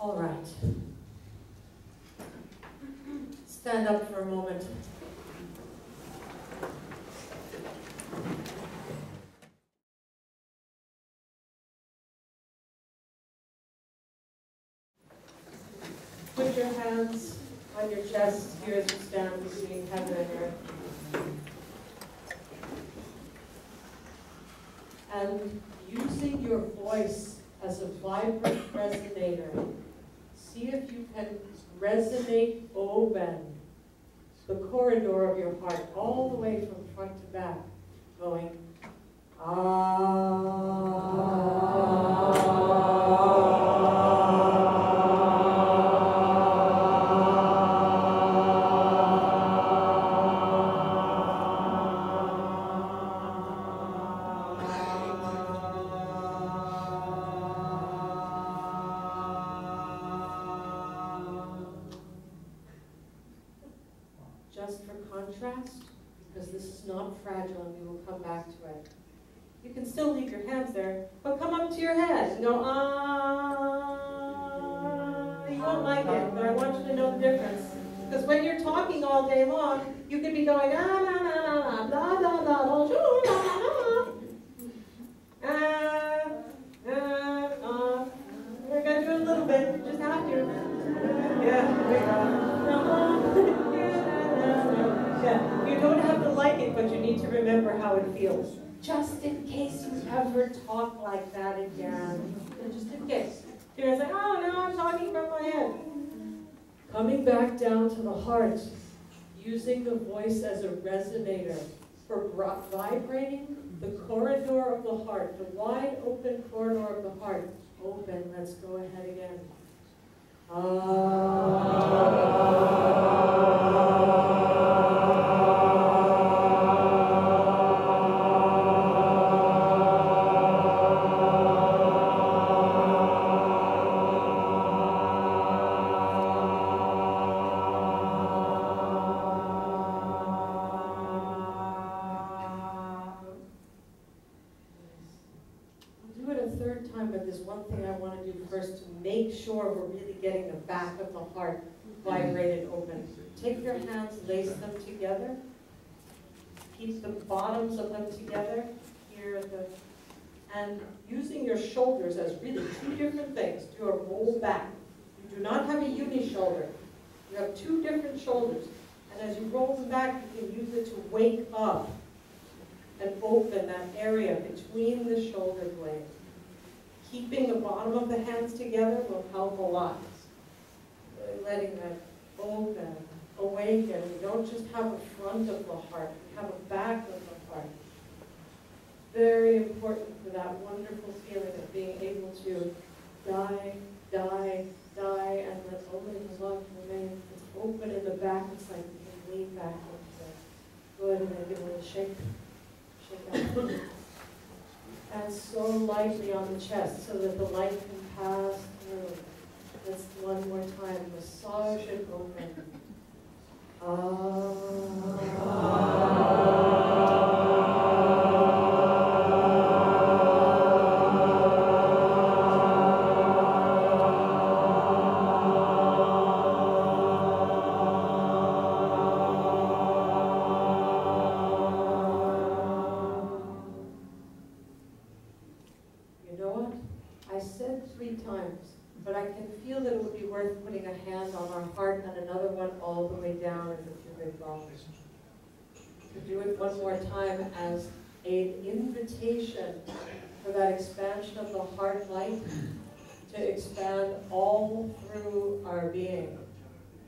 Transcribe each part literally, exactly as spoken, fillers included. All right. Stand up for a moment. Put your hands on your chest here as you stand between heaven and earth. And using your voice as a vibrant resonator, see if you can resonate open the corridor of your heart all the way from front to back, going, ah. Fragile, and we will come back to it. You can still leave your hands there, but come up to your head and go, ah. You won't like it, but I want you to know the difference. Because when you're talking all day long, you could be going, ah, na, na, na, da, da, da, da, da, da, ah, ah, ah. We're going to do it a little bit, just have to. Yeah, there you go. Yeah. You don't have to like it, but you need to remember how it feels. Just in case you ever talk like that again. Just in case. You're going to say, oh, no, I'm talking from my head. Coming back down to the heart, using the voice as a resonator for vibrating the corridor of the heart, the wide open corridor of the heart. Open. Let's go ahead again. Ah. Back of the heart, vibrated open. Take your hands, lace them together. Keep the bottoms of them together. Here, the, and using your shoulders as really two different things. Do a roll back. You do not have a uni shoulder. You have two different shoulders. And as you roll them back, you can use it to wake up and open that area between the shoulder blades. Keeping the bottom of the hands together will help a lot. Letting that open, awaken. We don't just have a front of the heart, we have a back of the heart. Very important for that wonderful feeling of being able to die, die, die, and let's open it as love remains. It's open in the back, it's like you can lean back into it. Go ahead and give it a shake. Shake out. And so lightly on the chest so that the light can pass through. Just one more time, massage it open. Ah. Ah. Do it one more time as an invitation for that expansion of the heart light to expand all through our being,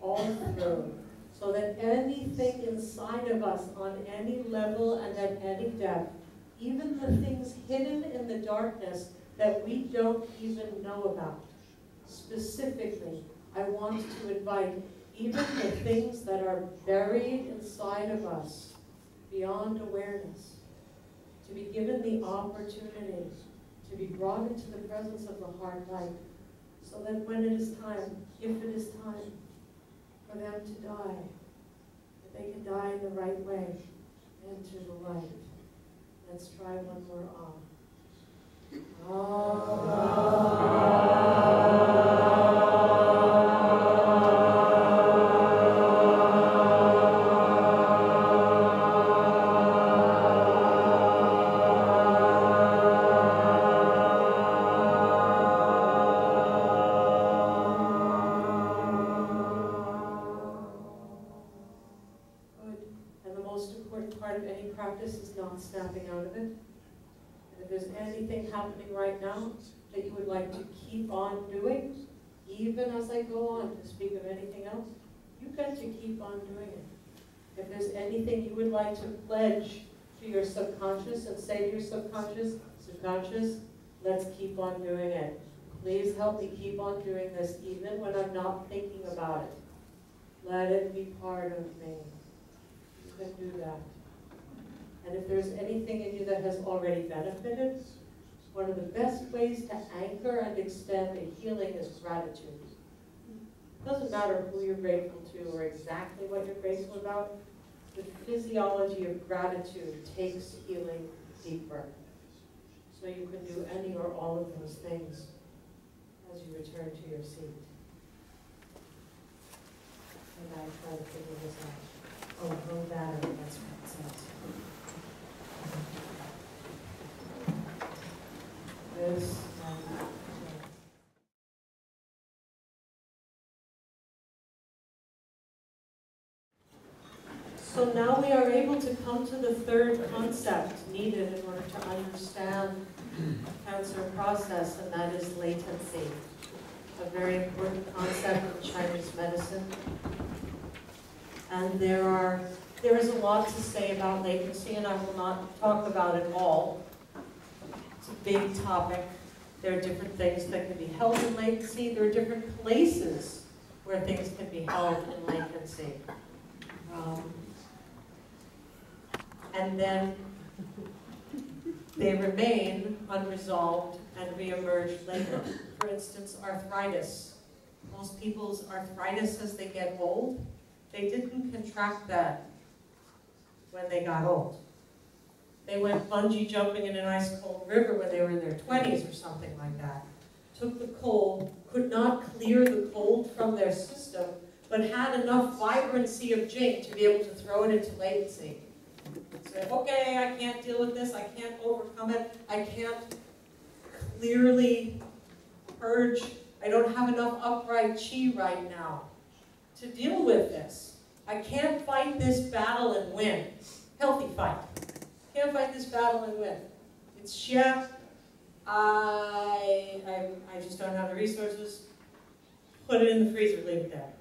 all through, so that anything inside of us on any level and at any depth, even the things hidden in the darkness that we don't even know about, specifically, I want to invite even the things that are buried inside of us, beyond awareness, to be given the opportunity to be brought into the presence of the heart light, so that when it is time, if it is time, for them to die, that they can die in the right way, into the light. Let's try one more on. Ah. practice is not snapping out of it. And if there's anything happening right now that you would like to keep on doing, even as I go on to speak of anything else, you've got to keep on doing it. If there's anything you would like to pledge to your subconscious and say to your subconscious, subconscious, let's keep on doing it. Please help me keep on doing this even when I'm not thinking about it. Let it be part of me. You can do that. And if there's anything in you that has already benefited, one of the best ways to anchor and extend the healing is gratitude. It doesn't matter who you're grateful to or exactly what you're grateful about. The physiology of gratitude takes healing deeper. So you can do any or all of those things as you return to your seat. And I try to figure this out. Oh, no matter, that's what it says. This, um, So now we are able to come to the third concept needed in order to understand the cancer process, and that is latency, a very important concept in Chinese medicine. And there are there is a lot to say about latency, and I will not talk about it all. It's a big topic. There are different things that can be held in latency. There are different places where things can be held in latency. Um, And then they remain unresolved and reemerge later. For instance, arthritis. Most people's arthritis as they get old, they didn't contract that when they got old. They went bungee jumping in an ice cold river when they were in their twenties or something like that. Took the cold, could not clear the cold from their system, but had enough vibrancy of jing to be able to throw it into latency. Say, okay, I can't deal with this, I can't overcome it, I can't clearly purge, I don't have enough upright chi right now to deal with this. I can't fight this battle and win. Healthy fight. Can't fight this battle and win. It's xia. I, I, I just don't have the resources. Put it in the freezer, leave it there.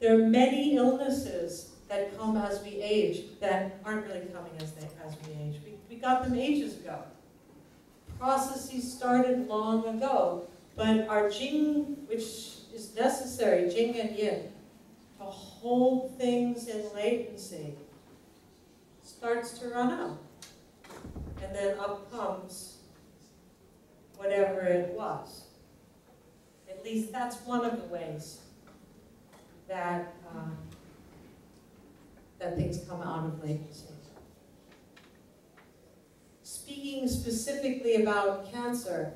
There are many illnesses that come as we age, that aren't really coming as, they, as we age. We, we got them ages ago. Processes started long ago, but our jing, which is necessary, jing and yin, to hold things in latency, starts to run out. And then up comes whatever it was. At least that's one of the ways that uh, that things come out of latency. Speaking specifically about cancer,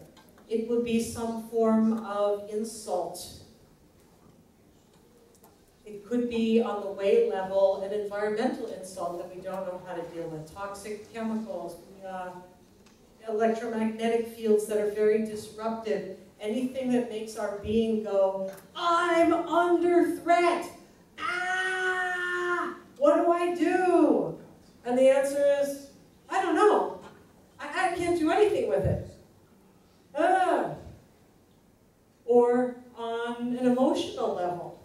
it would be some form of insult. It could be, on the way level, an environmental insult that we don't know how to deal with. Toxic chemicals, uh, electromagnetic fields that are very disruptive, anything that makes our being go, I'm under threat! Ah! What do I do? And the answer is, I don't know. I, I can't do anything with it. Ah. Or on an emotional level,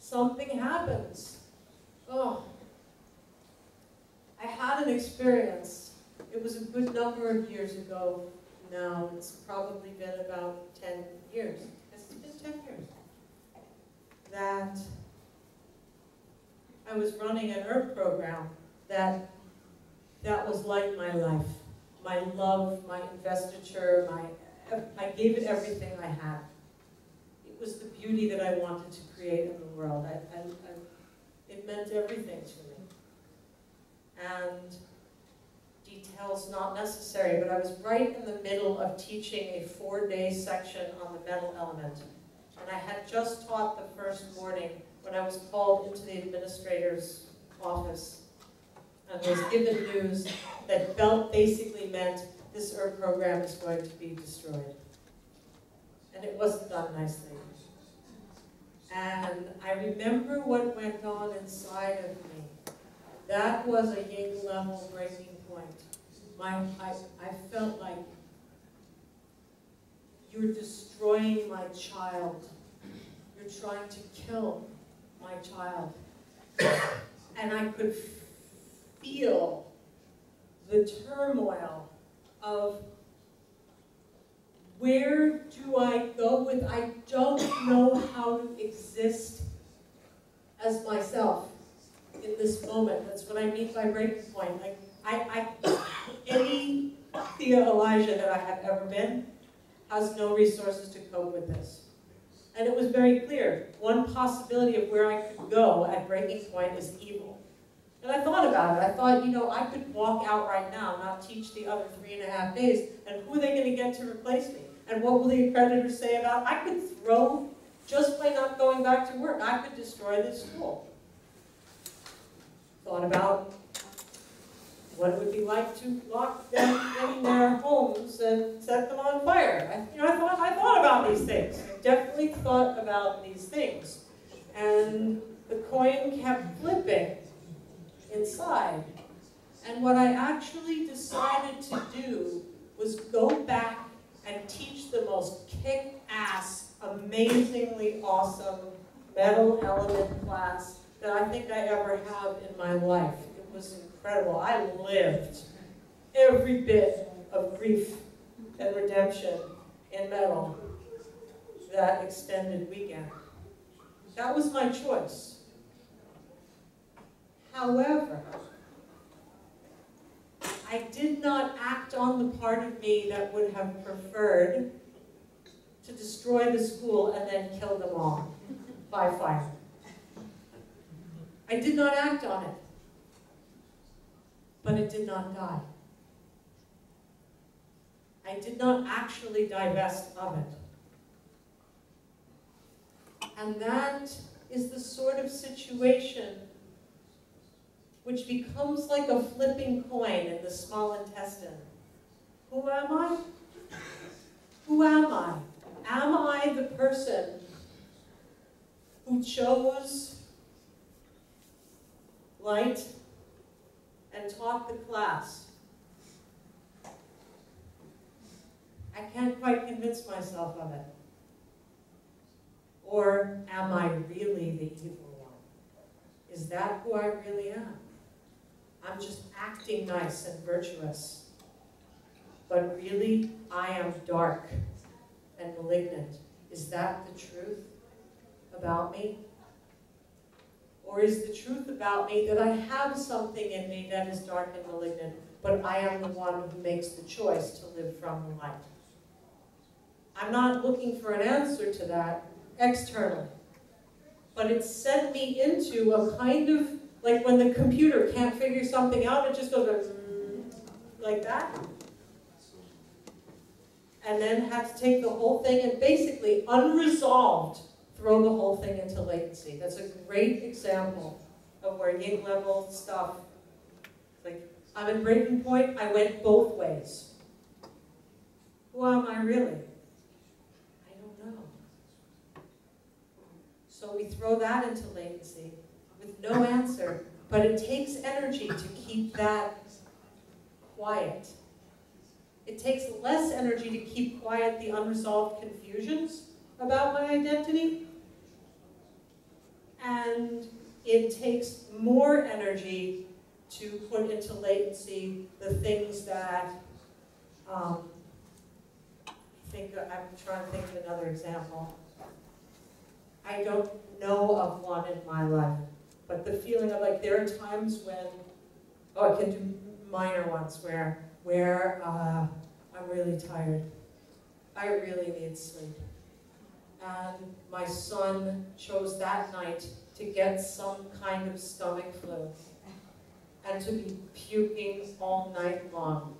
something happens. Oh, I had an experience. It was a good number of years ago now. It's probably been about ten years. It's been ten years. That I was running an herb program that, that was like my life, my love, my investiture, my, I gave it everything I had. It was the beauty that I wanted to create in the world. I, I, I, it meant everything to me. And details not necessary, but I was right in the middle of teaching a four-day section on the metal element. And I had just taught the first morning when I was called into the administrator's office and was given news that belt basically meant this herb program is going to be destroyed. And it wasn't done nicely. And I remember what went on inside of me. that was a ying level breaking point. My, I, I felt like you're destroying my child. You're trying to kill my child. And I could feel the turmoil of, where do I go with, I don't know how to exist as myself in this moment. That's what I mean by breaking point. Like, I, I, any Thea Elijah that I have ever been has no resources to cope with this. And it was very clear. One possibility of where I could go at breaking point is evil. And I thought about it. I thought, you know, I could walk out right now, not teach the other three and a half days, and who are they going to get to replace me? And what will the accreditors say about it? I could throw, just by not going back to work, I could destroy this school. Thought about what it would be like to lock them in their homes and set them on fire. I, you know, I thought, I thought about these things. I definitely thought about these things. And the coin kept flipping inside. And what I actually decided to do was go back and teach the most kick-ass, amazingly awesome metal element class that I think I ever have in my life. It was incredible. I lived every bit of grief and redemption in metal that extended weekend. That was my choice. However, I did not act on the part of me that would have preferred to destroy the school and then kill them all by fire. I did not act on it, but it did not die. I did not actually divest of it. And that is the sort of situation which becomes like a flipping coin in the small intestine. Who am I? Who am I? Am I the person who chose light and taught the class? I can't quite convince myself of it. Or am I really the evil one? Is that who I really am? I'm just acting nice and virtuous. But really, I am dark and malignant. Is that the truth about me? Or is the truth about me that I have something in me that is dark and malignant, but I am the one who makes the choice to live from the light? I'm not looking for an answer to that externally. But it sent me into a kind of, like when the computer can't figure something out, it just goes like that. And then have to take the whole thing and basically unresolved throw the whole thing into latency. That's a great example of where ying level stuff, like, I'm at breaking point, I went both ways. Who am I really? I don't know. So we throw that into latency with no answer, but it takes energy to keep that quiet. It takes less energy to keep quiet the unresolved confusions about my identity. And it takes more energy to put into latency the things that, um, I think, I'm trying to think of another example. I don't know of one in my life, but the feeling of, like, there are times when, oh, I can do minor ones where, where uh, I'm really tired. I really need sleep. And my son chose that night to get some kind of stomach flu and to be puking all night long.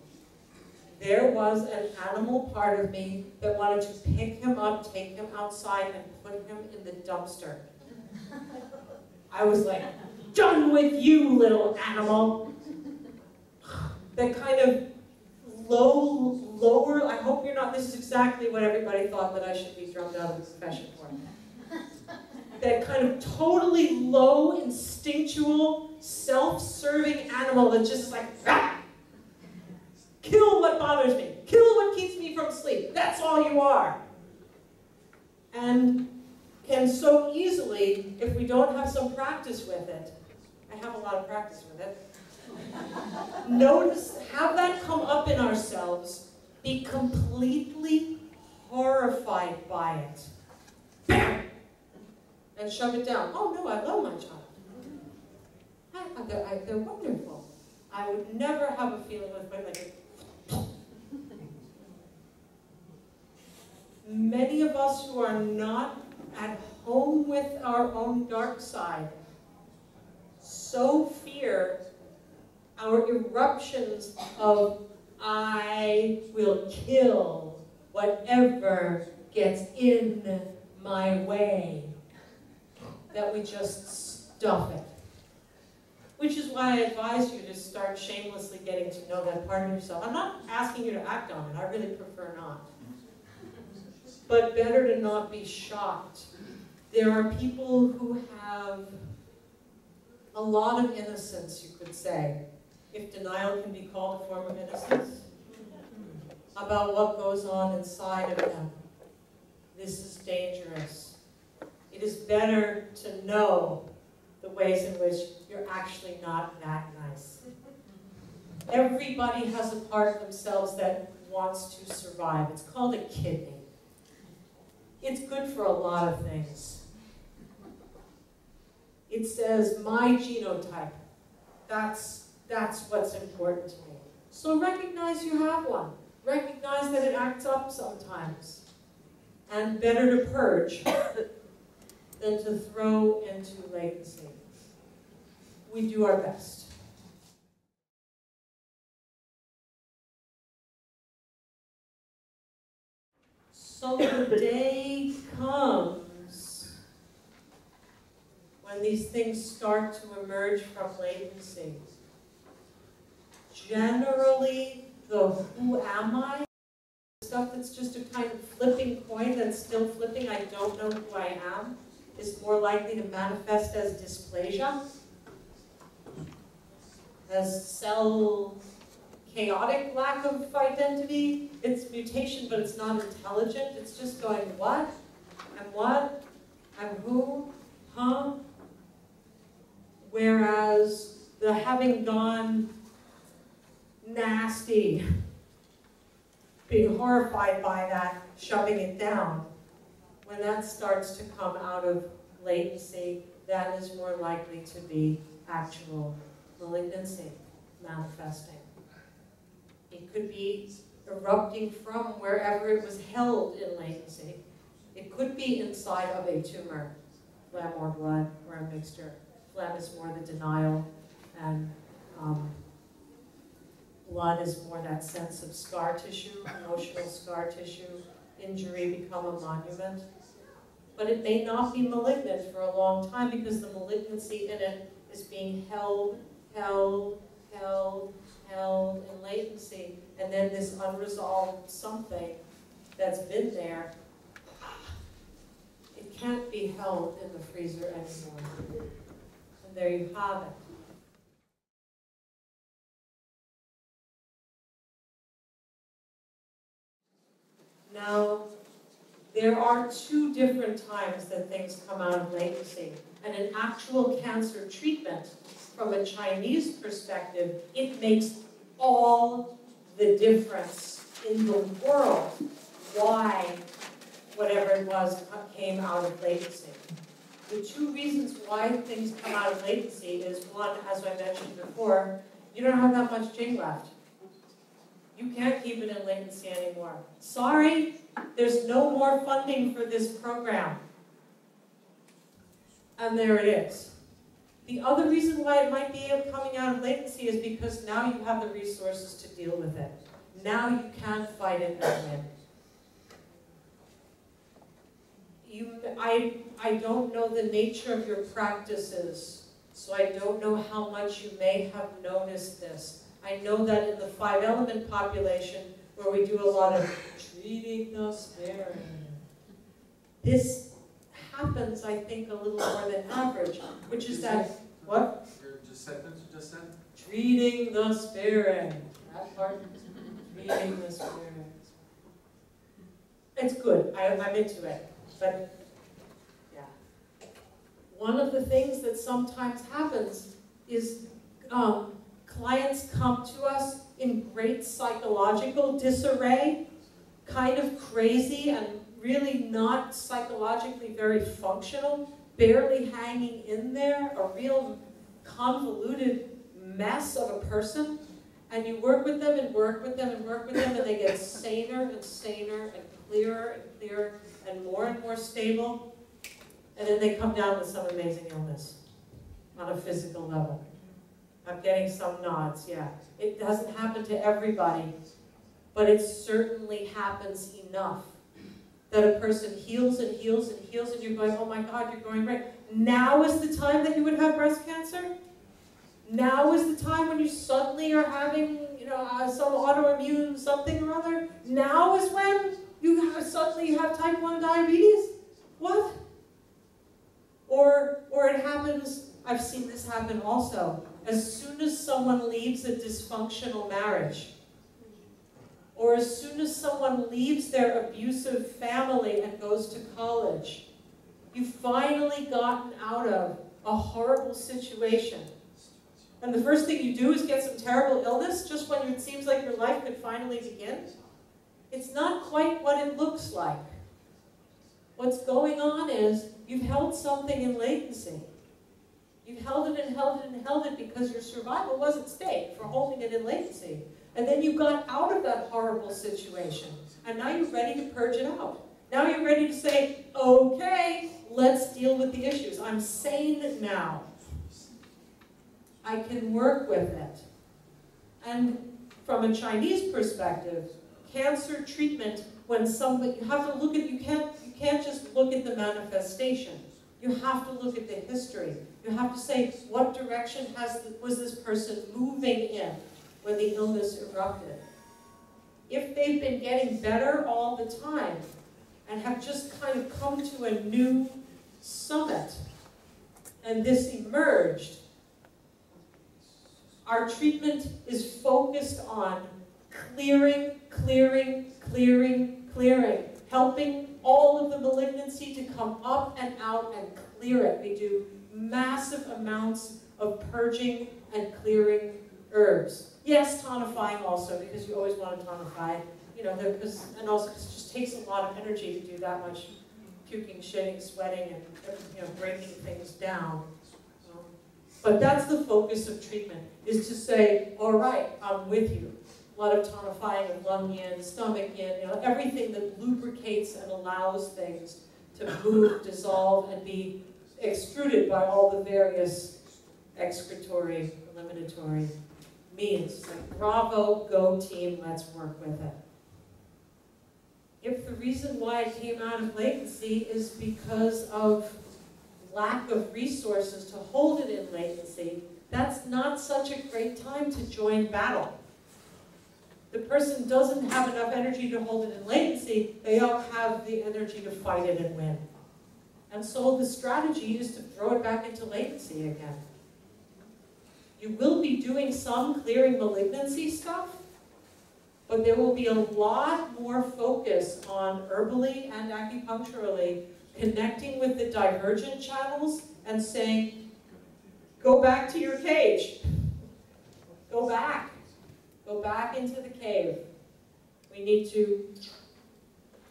There was an animal part of me that wanted to pick him up, take him outside, and put him in the dumpster. I was like, done with you, little animal. That kind of low, lower, I hope you're not, this is exactly what everybody thought that I should be drummed out of the profession for. That kind of totally low, instinctual, self-serving animal that just is like, ah! Kill what bothers me. Kill what keeps me from sleep. That's all you are. And can so easily, if we don't have some practice with it, I have a lot of practice with it, notice, have that come up in ourselves, be completely horrified by it. Bam! And shove it down. Oh no, I love my child. I, I, they're, I, they're wonderful. I would never have a feeling with my like. Many of us who are not at home with our own dark side so fear our eruptions of I will kill whatever gets in my way that we just stuff it. Which is why I advise you to start shamelessly getting to know that part of yourself. I'm not asking you to act on it. I really prefer not. But better to not be shocked. There are people who have a lot of innocence, you could say, if denial can be called a form of innocence, about what goes on inside of them. This is dangerous. It is better to know the ways in which you're actually not that nice. Everybody has a part of themselves that wants to survive. It's called a kidney. It's good for a lot of things. It says, my genotype. That's, that's what's important to me. So recognize you have one. Recognize that it acts up sometimes. And better to purge than to throw into latency. We do our best. So the day comes when these things start to emerge from latency. Generally, the who am I, stuff that's just a kind of flipping coin that's still flipping, I don't know who I am, is more likely to manifest as dysplasia, as cell chaotic lack of identity. It's mutation, but it's not intelligent. It's just going, what? I'm what? I'm who? Huh? Whereas the having gone nasty, being horrified by that, shoving it down, when that starts to come out of latency, that is more likely to be actual malignancy manifesting. It could be erupting from wherever it was held in latency. It could be inside of a tumor, phlegm or blood, or a mixture. Phlegm is more the denial, and um, blood is more that sense of scar tissue, emotional scar tissue, injury become a monument. But it may not be malignant for a long time because the malignancy in it is being held, held, held, held in latency, and then this unresolved something that's been there, it can't be held in the freezer anymore. And there you have it. Now, there are two different times that things come out of latency, and an actual cancer treatment from a Chinese perspective, it makes all the difference in the world why whatever it was came out of latency. The two reasons why things come out of latency is, one, as I mentioned before, you don't have that much jing left. You can't keep it in latency anymore. Sorry, there's no more funding for this program. And there it is. The other reason why it might be coming out of latency is because now you have the resources to deal with it. Now you can fight it and win. You, I, I don't know the nature of your practices, so I don't know how much you may have noticed this. I know that in the five element population, where we do a lot of treating the spirit, this happens, I think, a little more than average, which is that, what? Your sentence you just said? Treating the spirit. That part, treating the spirit. It's good, I, I'm into it, but yeah. One of the things that sometimes happens is um, clients come to us in great psychological disarray, kind of crazy and really not psychologically very functional, barely hanging in there, a real convoluted mess of a person, and you work with them and work with them and work with them and they get saner and saner and clearer and clearer and more and more stable, and then they come down with some amazing illness on a physical level. I'm getting some nods, yeah. It doesn't happen to everybody, but it certainly happens enough that a person heals and heals and heals and you're going, oh my God, you're going right. Now is the time that you would have breast cancer? Now is the time when you suddenly are having, you know, uh, some autoimmune something or other? Now is when you have, suddenly have type one diabetes? What? Or, or it happens, I've seen this happen also, as soon as someone leaves a dysfunctional marriage, or as soon as someone leaves their abusive family and goes to college, you've finally gotten out of a horrible situation. And the first thing you do is get some terrible illness just when it seems like your life could finally begin. It's not quite what it looks like. What's going on is you've held something in latency. You've held it and held it and held it because your survival was at stake for holding it in latency. And then you got out of that horrible situation. And now you're ready to purge it out. Now you're ready to say, okay, let's deal with the issues. I'm sane now. I can work with it. And from a Chinese perspective, cancer treatment, when somebody, you have to look at, you can't, you can't just look at the manifestation. You have to look at the history. You have to say, what direction has the, was this person moving in when the illness erupted? If they've been getting better all the time and have just kind of come to a new summit and this emerged, our treatment is focused on clearing, clearing, clearing, clearing, helping all of the malignancy to come up and out and clear it. We do massive amounts of purging and clearing herbs. Yes, tonifying also, because you always want to tonify, you know, because, and also because it just takes a lot of energy to do that much puking, shitting, sweating, and, you know, breaking things down. But that's the focus of treatment, is to say, all right, I'm with you. A lot of tonifying of lung yin, stomach yin, you know, everything that lubricates and allows things to move, dissolve, and be extruded by all the various excretory, eliminatory means. Like, bravo, go team, let's work with it. If the reason why it came out of latency is because of lack of resources to hold it in latency, that's not such a great time to join battle. The person doesn't have enough energy to hold it in latency, they don't have the energy to fight it and win. And so the strategy is to throw it back into latency again. You will be doing some clearing malignancy stuff, but there will be a lot more focus on herbally and acupuncturally connecting with the divergent channels and saying, go back to your cage, go back. Go back into the cave. We need to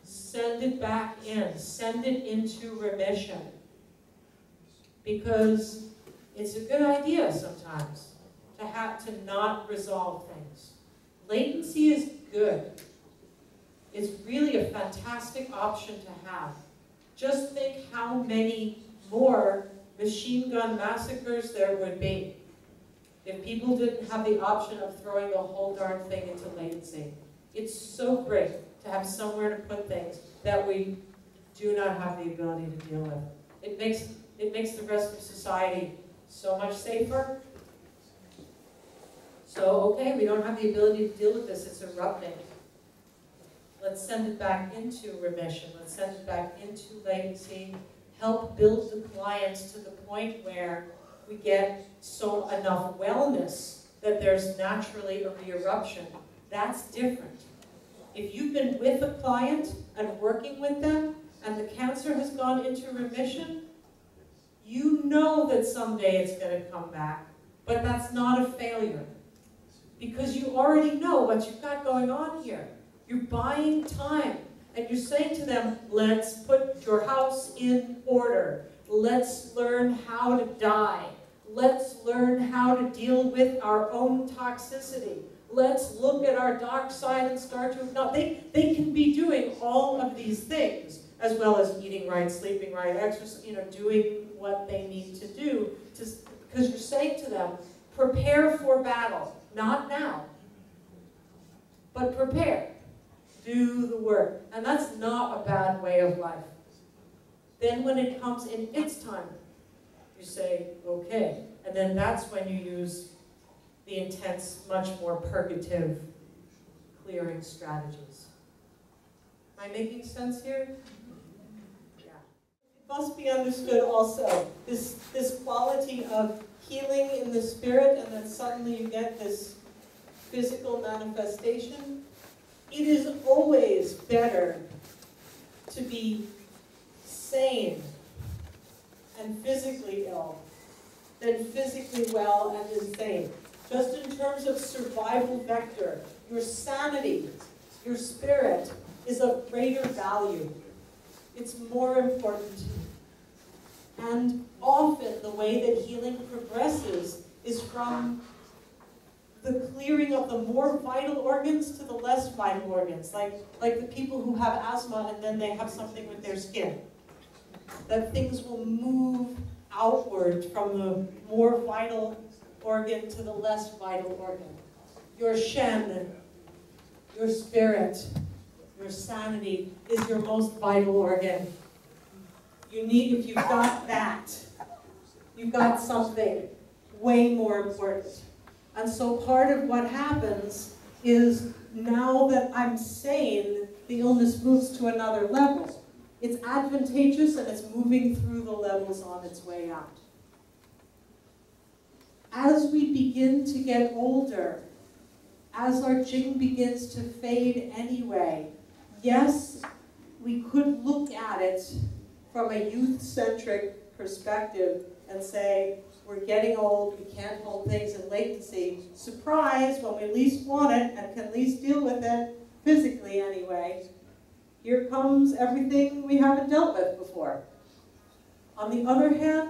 send it back in, send it into remission. Because it's a good idea sometimes to have to not resolve things. Latency is good. It's really a fantastic option to have. Just think how many more machine gun massacres there would be if people didn't have the option of throwing the whole darn thing into latency. It's so great to have somewhere to put things that we do not have the ability to deal with. It makes, it makes the rest of society so much safer. So, okay, we don't have the ability to deal with this, it's erupting. Let's send it back into remission. Let's send it back into latency. help build the clients to the point where we get so enough wellness that there's naturally a re-eruption. That's different. If you've been with a client and working with them, and the cancer has gone into remission, you know that someday it's going to come back. But that's not a failure, because you already know what you've got going on here. You're buying time, and you're saying to them, let's put your house in order. Let's learn how to die. Let's learn how to deal with our own toxicity. Let's look at our dark side and start to acknowledge. They, they can be doing all of these things, as well as eating right, sleeping right, exercise, you know, doing what they need to do. To, because you're saying to them, prepare for battle. Not now, but prepare. Do the work. And that's not a bad way of life. Then when it comes in its time, you say, okay. And then that's when you use the intense, much more purgative clearing strategies. Am I making sense here? Yeah. It must be understood also, this, this quality of healing in the spirit, and then suddenly you get this physical manifestation. It is always better to be sane and physically ill than physically well and insane. Just in terms of survival vector, your sanity, your spirit is of greater value. It's more important. And often the way that healing progresses is from the clearing of the more vital organs to the less vital organs, like, like the people who have asthma and then they have something with their skin. That things will move outward from the more vital organ to the less vital organ. Your shen, your spirit, your sanity is your most vital organ. You need, if you've got that, you've got something way more important. And so part of what happens is, now that I'm sane, the illness moves to another level. It's advantageous and it's moving through the levels on its way out. As we begin to get older, as our jing begins to fade anyway, yes, we could look at it from a youth-centric perspective and say, we're getting old, we can't hold things in latency. Surprise, when we least want it and can least deal with it, physically anyway, here comes everything we haven't dealt with before. On the other hand,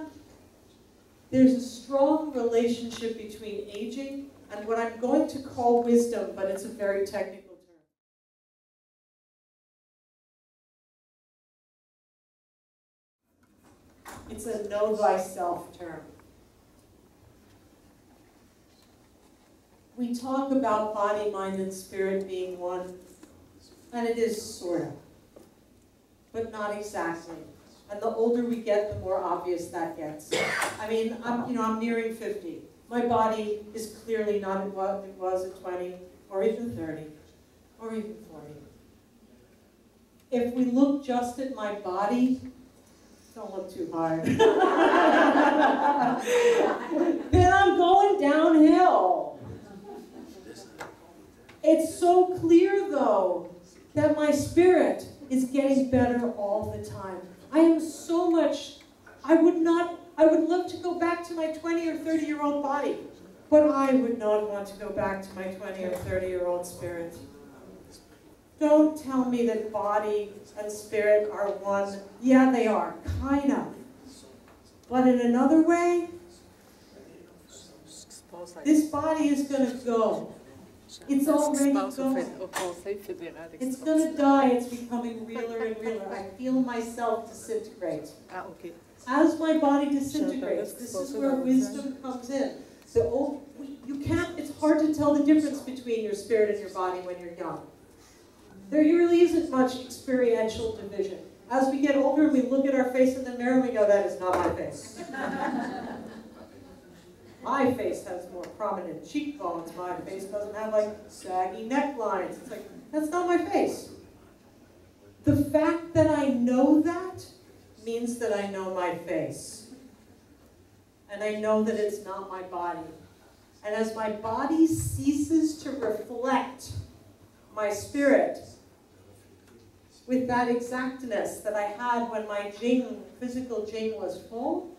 there's a strong relationship between aging and what I'm going to call wisdom, but it's a very technical. It's a know thyself term. We talk about body, mind, and spirit being one, and it is sort of, but not exactly. And the older we get, the more obvious that gets. I mean, I'm, you know, I'm nearing fifty. My body is clearly not what it was at twenty, or even thirty, or even forty. If we look just at my body, don't look too hard. Then I'm going downhill. It's so clear, though, that my spirit is getting better all the time. I am so much, I would not, I would love to go back to my twenty or thirty year old body, but I would not want to go back to my twenty or thirty year old spirit. Don't tell me that body and spirit are one. Yeah, they are, kind of. But in another way, this body is going to go. It's already going. It's going to die. It's becoming realer and realer. I feel myself disintegrate. As my body disintegrates, this is where wisdom comes in. The old, you can't, it's hard to tell the difference between your spirit and your body when you're young. There really isn't much experiential division. As we get older, we look at our face in the mirror, we go, that is not my face. My face has more prominent cheekbones. My face doesn't have like saggy necklines. It's like, that's not my face. The fact that I know that means that I know my face. And I know that it's not my body. And as my body ceases to reflect my spirit with that exactness that I had when my jing, physical jing, was full,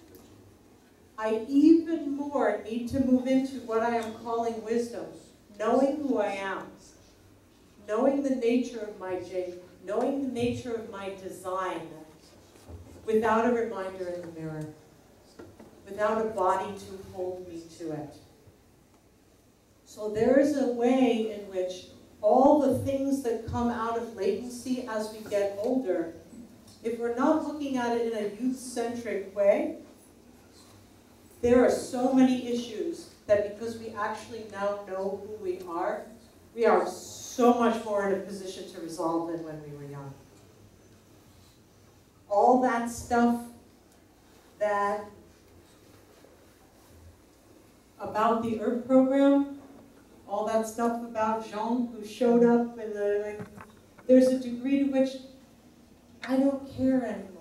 I even more need to move into what I am calling wisdom, knowing who I am, knowing the nature of my jing, knowing the nature of my design, without a reminder in the mirror, without a body to hold me to it. So there is a way in which all the things that come out of latency as we get older, if we're not looking at it in a youth-centric way, there are so many issues that because we actually now know who we are, we are so much more in a position to resolve than when we were young. All that stuff that about the Earth program, all that stuff about Jean who showed up, and the, like, there's a degree to which I don't care anymore.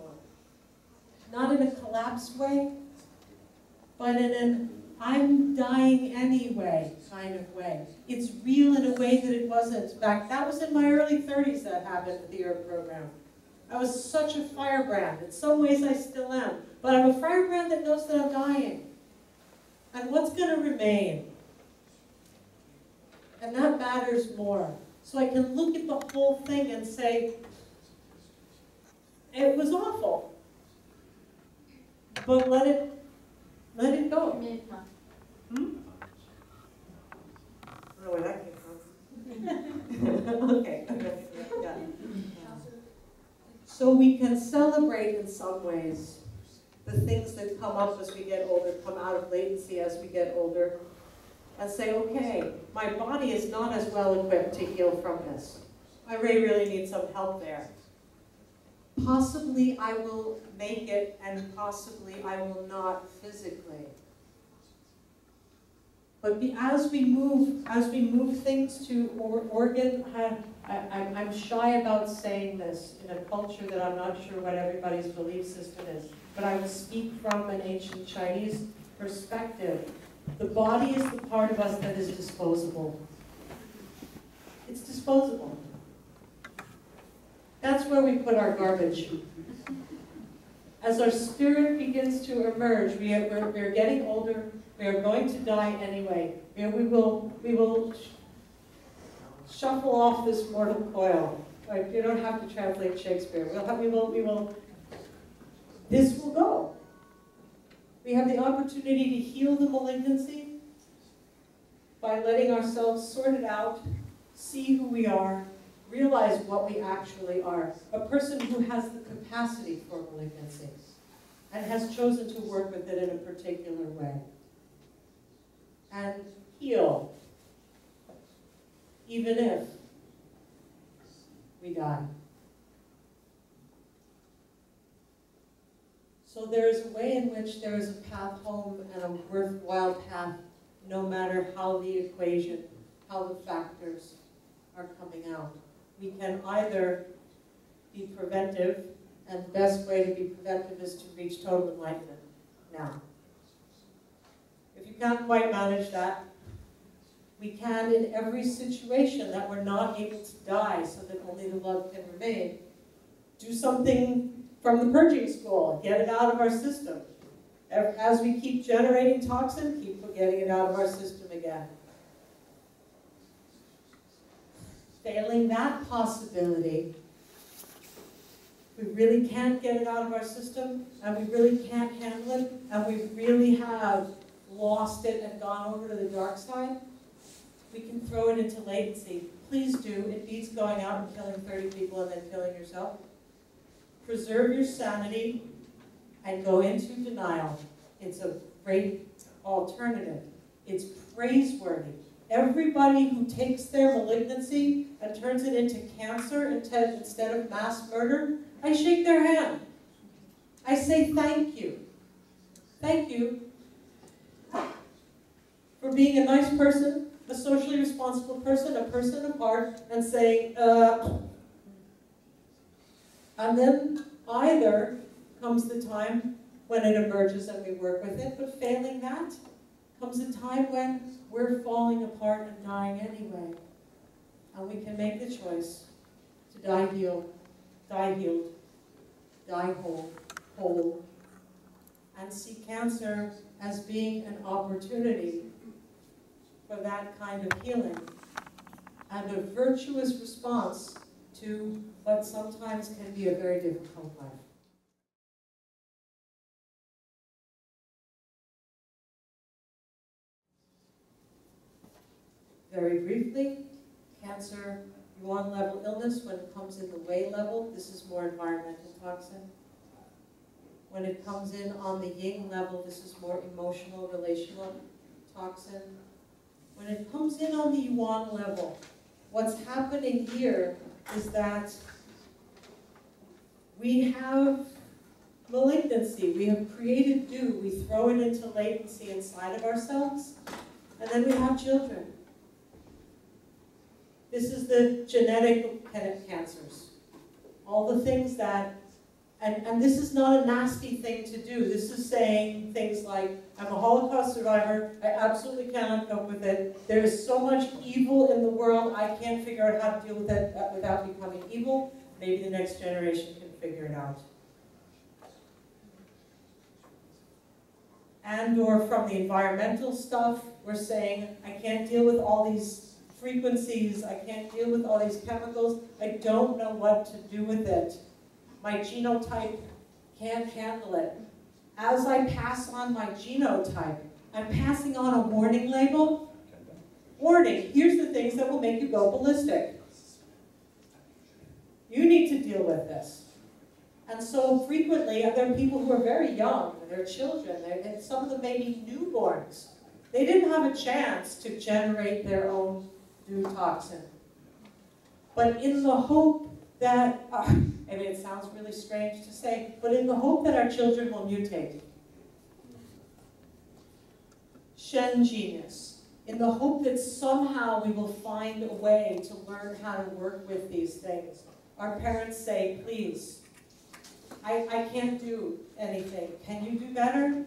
Not in a collapse way, but in an I'm dying anyway kind of way. It's real in a way that it wasn't back. That was in my early thirties that happened with the Earth program. I was such a firebrand. In some ways I still am. But I'm a firebrand that knows that I'm dying. And what's going to remain? And that matters more. So I can look at the whole thing and say, it was awful. But let it, let it go. Hmm? I don't know where that came from. Okay. Yeah. So we can celebrate in some ways the things that come up as we get older, come out of latency as we get older, and say, okay, my body is not as well equipped to heal from this. My Ray really needs some help there. Possibly I will make it, and possibly I will not physically. But be, as we move, as we move things to or, organ, I, I, I'm shy about saying this in a culture that I'm not sure what everybody's belief system is. But I will speak from an ancient Chinese perspective. The body is the part of us that is disposable. It's disposable. That's where we put our garbage. As our spirit begins to emerge, we are, we're, we're getting older, we are going to die anyway. We, we will, we will sh shuffle off this mortal coil. Like, you don't have to translate Shakespeare. We'll have, we will, we will, this will go. We have the opportunity to heal the malignancy by letting ourselves sort it out, see who we are, realize what we actually are. A person who has the capacity for malignancy and has chosen to work with it in a particular way. And heal, even if we die. So there is a way in which there is a path home and a worthwhile path, no matter how the equation, how the factors are coming out. We can either be preventive, and the best way to be preventive is to reach total enlightenment now. If you can't quite manage that, we can in every situation that we're not able to die so that only the love can remain, do something from the purging school, get it out of our system. As we keep generating toxin, keep getting it out of our system again. Failing that possibility, we really can't get it out of our system, and we really can't handle it, and we really have lost it and gone over to the dark side, we can throw it into latency. Please do. It beats going out and killing thirty people and then killing yourself. Preserve your sanity and go into denial. It's a great alternative. It's praiseworthy. Everybody who takes their malignancy and turns it into cancer instead of mass murder, I shake their hand. I say thank you. Thank you for being a nice person, a socially responsible person, a person of heart, and saying, uh, and then either comes the time when it emerges and we work with it, but failing that comes a time when we're falling apart and dying anyway. And we can make the choice to die healed, die healed, die whole, whole, and see cancer as being an opportunity for that kind of healing and a virtuous response to what sometimes can be a very difficult life. Very briefly, cancer, yuan level illness, when it comes in the wei level, this is more environmental toxin. When it comes in on the ying level, this is more emotional, relational toxin. When it comes in on the yuan level, what's happening here is that we have malignancy, we have created dew, we throw it into latency inside of ourselves, and then we have children. This is the genetic cancers. All the things that, and, and this is not a nasty thing to do. This is saying things like, I'm a Holocaust survivor, I absolutely cannot cope with it. There is so much evil in the world, I can't figure out how to deal with it without becoming evil. Maybe the next generation can figure it out. And or from the environmental stuff, we're saying, I can't deal with all these frequencies, I can't deal with all these chemicals, I don't know what to do with it. My genotype can't handle it. As I pass on my genotype, I'm passing on a warning label. Warning, here's the things that will make you go ballistic. You need to deal with this. And so frequently, there are people who are very young, they're children, they're, and some of them may be newborns. They didn't have a chance to generate their own new toxin. But in the hope that, our, I mean, it sounds really strange to say, but in the hope that our children will mutate. Shen genius. In the hope that somehow we will find a way to learn how to work with these things. Our parents say, please, I, I can't do anything. Can you do better?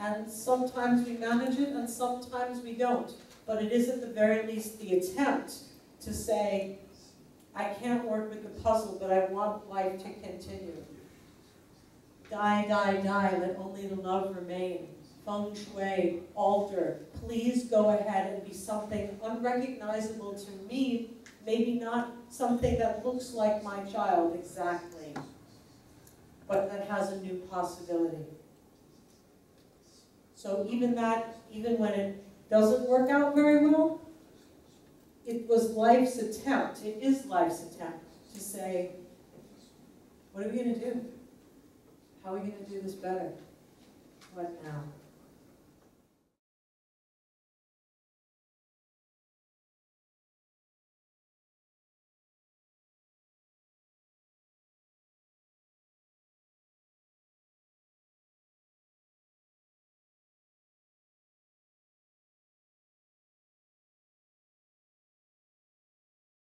And sometimes we manage it and sometimes we don't. But it is at the very least the attempt to say, I can't work with the puzzle, but I want life to continue. Die, die, die, let only the love remain. Feng shui, alter, please go ahead and be something unrecognizable to me, maybe not something that looks like my child exactly, but that has a new possibility. So even that, even when it doesn't work out very well, it was life's attempt, it is life's attempt to say, what are we going to do? How are we going to do this better? What now?